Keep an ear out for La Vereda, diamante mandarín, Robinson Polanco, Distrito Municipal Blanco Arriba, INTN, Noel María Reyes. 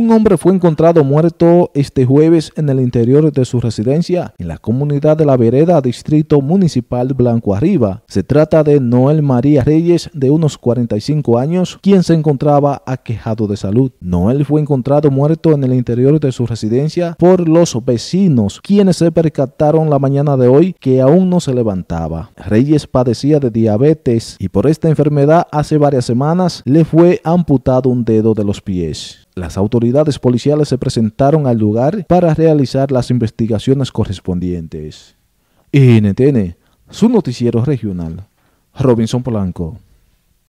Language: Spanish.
Un hombre fue encontrado muerto este jueves en el interior de su residencia en la comunidad de La Vereda, Distrito Municipal Blanco Arriba. Se trata de Noel María Reyes, de unos 45 años, quien se encontraba aquejado de salud. Noel fue encontrado muerto en el interior de su residencia por los vecinos, quienes se percataron la mañana de hoy que aún no se levantaba. Reyes padecía de diabetes y por esta enfermedad hace varias semanas le fue amputado un dedo de los pies. Las autoridades policiales se presentaron al lugar para realizar las investigaciones correspondientes. INTN, su noticiero regional, Robinson Polanco.